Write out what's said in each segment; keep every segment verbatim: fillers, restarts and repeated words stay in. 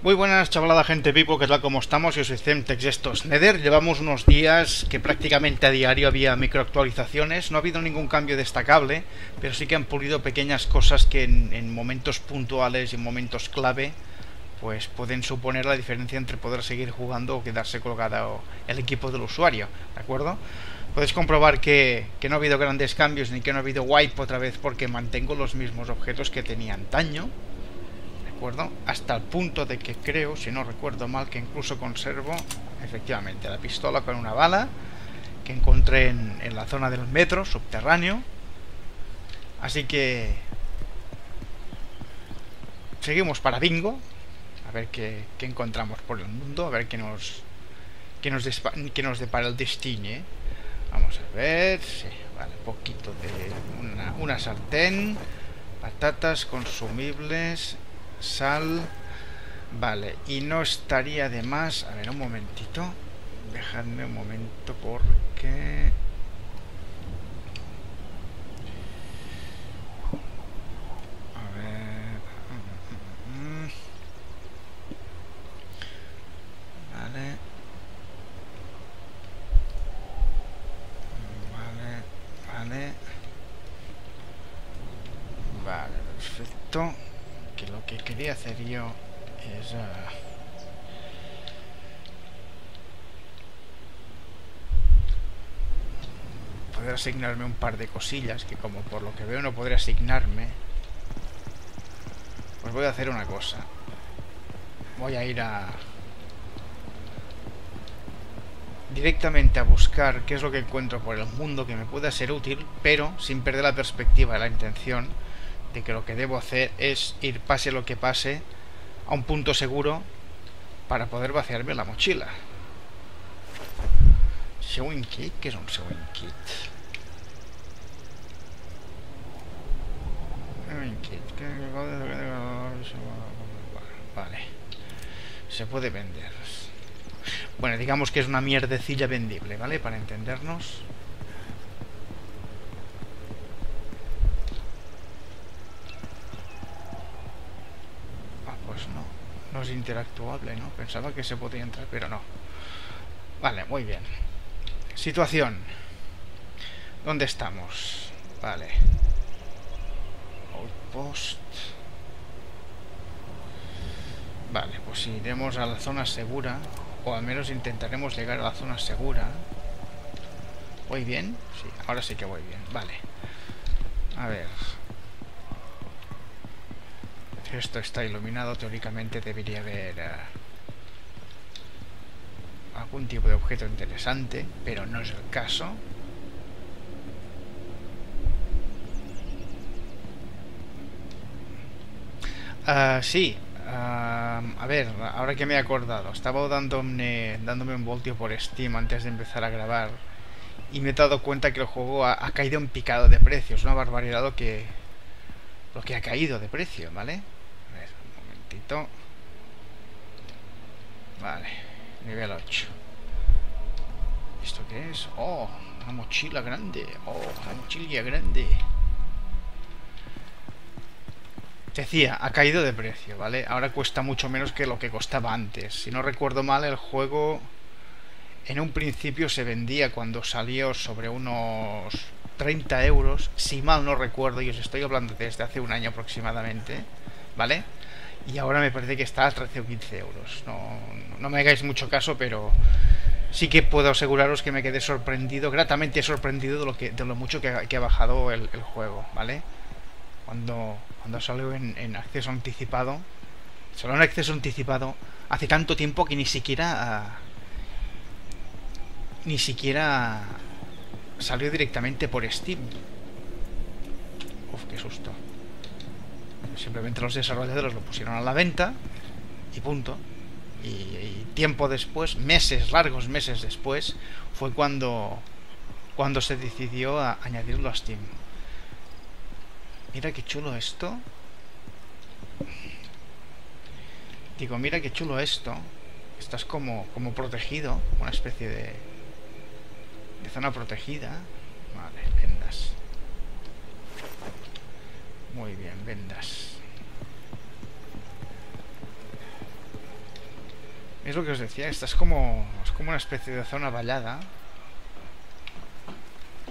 Muy buenas, chavalada, gente pipo, ¿qué tal? ¿Cómo estamos? Yo soy Zemtex, esto es Nether. Llevamos unos días que prácticamente a diario había microactualizaciones. No ha habido ningún cambio destacable, pero sí que han pulido pequeñas cosas que en, en momentos puntuales y en momentos clave pues pueden suponer la diferencia entre poder seguir jugando o quedarse colgado el equipo del usuario, ¿de acuerdo? Podéis comprobar que, que no ha habido grandes cambios ni que no ha habido wipe otra vez, porque mantengo los mismos objetos que tenía antaño, hasta el punto de que creo, si no recuerdo mal, que incluso conservo efectivamente la pistola con una bala que encontré en, en la zona del metro subterráneo. Así que seguimos para bingo, a ver qué, qué encontramos por el mundo, a ver qué nos qué nos, despa, qué nos depara el destino, ¿eh? Vamos a ver, sí, vale, poquito de una, una sartén, patatas, consumibles, sal, vale, y no estaría de más, a ver, un momentito, dejadme un momento porque a ver, vale, vale, vale, vale, perfecto. Que lo que quería hacer yo es uh, poder asignarme un par de cosillas que, como por lo que veo, no podré asignarme. Pues voy a hacer una cosa. Voy a ir a directamente a buscar qué es lo que encuentro por el mundo que me pueda ser útil, pero sin perder la perspectiva de la intención de que lo que debo hacer es ir, pase lo que pase, a un punto seguro para poder vaciarme la mochila. Sewing kit, ¿qué es un sewing kit? Sewing kit, vale, se puede vender. Bueno, digamos que es una mierdecilla vendible, ¿vale? Para entendernos. No es interactuable, ¿no? Pensaba que se podía entrar, pero no. Vale, muy bien. Situación. ¿Dónde estamos? Vale. Outpost. Vale, pues iremos a la zona segura, o al menos intentaremos llegar a la zona segura. ¿Voy bien? Sí, ahora sí que voy bien. Vale. A ver. Esto está iluminado, teóricamente debería haber uh, algún tipo de objeto interesante, pero no es el caso. Uh, sí, uh, a ver, ahora que me he acordado, estaba dándome, dándome un voltio por Steam antes de empezar a grabar y me he dado cuenta que el juego ha, ha caído en picado de precios, una barbaridad lo que, lo que ha caído de precio, ¿vale? Vale, nivel ocho. ¿Esto qué es? Oh, una mochila grande. Oh, una mochila grande. Decía, ha caído de precio, ¿vale? Ahora cuesta mucho menos que lo que costaba antes. Si no recuerdo mal, el juego en un principio se vendía cuando salió sobre unos treinta euros, si mal no recuerdo, y os estoy hablando desde hace un año aproximadamente, ¿vale? Y ahora me parece que está a trece o quince euros. No, no me hagáis mucho caso, pero sí que puedo aseguraros que me quedé sorprendido, gratamente sorprendido de lo, que, de lo mucho que ha, que ha bajado el, el juego, ¿vale? Cuando, cuando salió en, en acceso anticipado, salió en acceso anticipado hace tanto tiempo que ni siquiera, uh, ni siquiera salió directamente por Steam. Uf, qué susto. Simplemente los desarrolladores lo pusieron a la venta y punto. Y, y tiempo después, meses, largos meses después, fue cuando cuando se decidió a añadirlo a Steam. Mira qué chulo esto. Digo, mira qué chulo esto. Estás como, como protegido, una especie de, de zona protegida. Vale, vendas. Muy bien, vendas. Es lo que os decía, esta es como, es como una especie de zona vallada.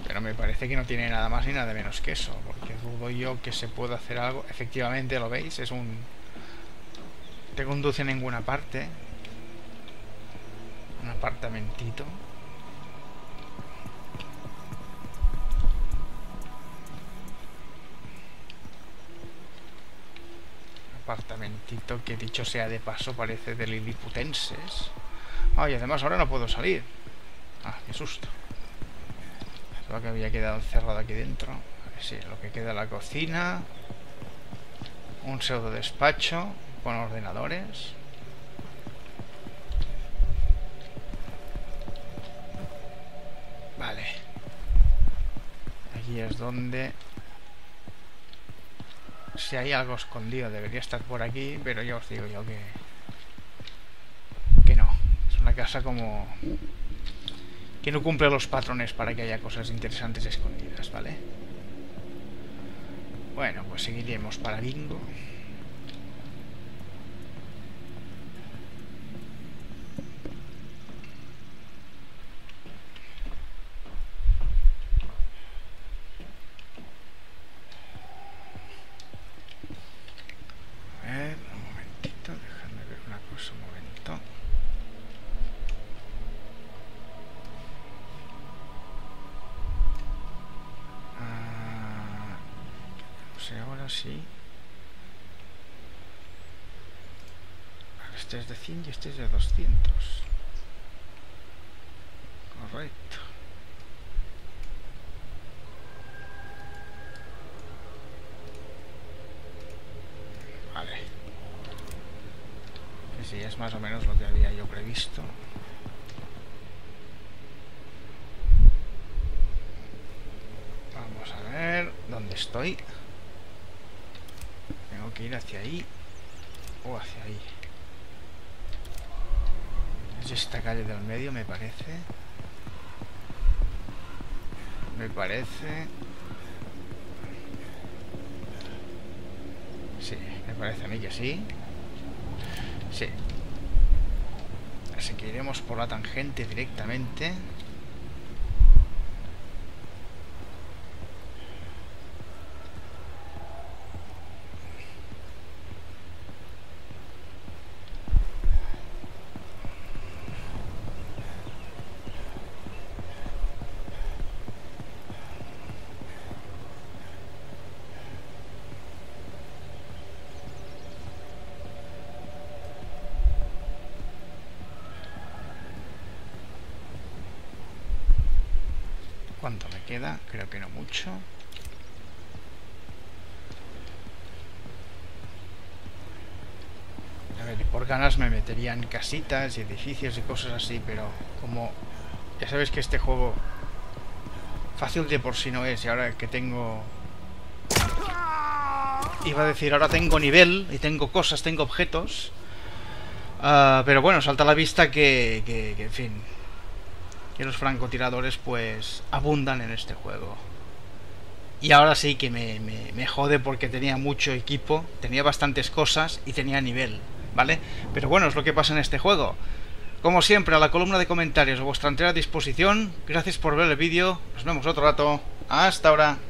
Pero me parece que no tiene nada más ni nada menos que eso, porque dudo yo que se pueda hacer algo. Efectivamente, lo veis, es un... te conduce a ninguna parte. Un apartamentito. Apartamentito que, dicho sea de paso, parece de liliputenses. Ay, además ahora no puedo salir. Ah, qué susto. Creo que había quedado encerrado aquí dentro. A ver si es lo que queda: la cocina, un pseudo despacho con ordenadores. Vale. Aquí es donde... si hay algo escondido, debería estar por aquí, pero ya os digo yo que... que no. Es una casa como... que no cumple los patrones para que haya cosas interesantes escondidas, ¿vale? Bueno, pues seguiremos para Bingo. Ahora sí. Este es de cien y este es de doscientos. Correcto. Vale. Que sí, es más o menos lo que había yo previsto. Vamos a ver dónde estoy. Tengo que ir hacia ahí o hacia ahí. Es esta calle del medio, me parece. Me parece. Sí, me parece a mí que sí. Sí. Así que iremos por la tangente directamente. ¿Cuánto me queda? Creo que no mucho. A ver, por ganas me metería en casitas y edificios y cosas así, pero como ya sabéis que este juego fácil de por sí no es, y ahora que tengo... iba a decir, ahora tengo nivel y tengo cosas, tengo objetos. Uh, pero bueno, salta a la vista que, que, que en fin... que los francotiradores pues abundan en este juego. Y ahora sí que me, me, me jode porque tenía mucho equipo, tenía bastantes cosas y tenía nivel, ¿vale? Pero bueno, es lo que pasa en este juego. Como siempre, a la columna de comentarios a vuestra entera disposición. Gracias por ver el vídeo, nos vemos otro rato. Hasta ahora.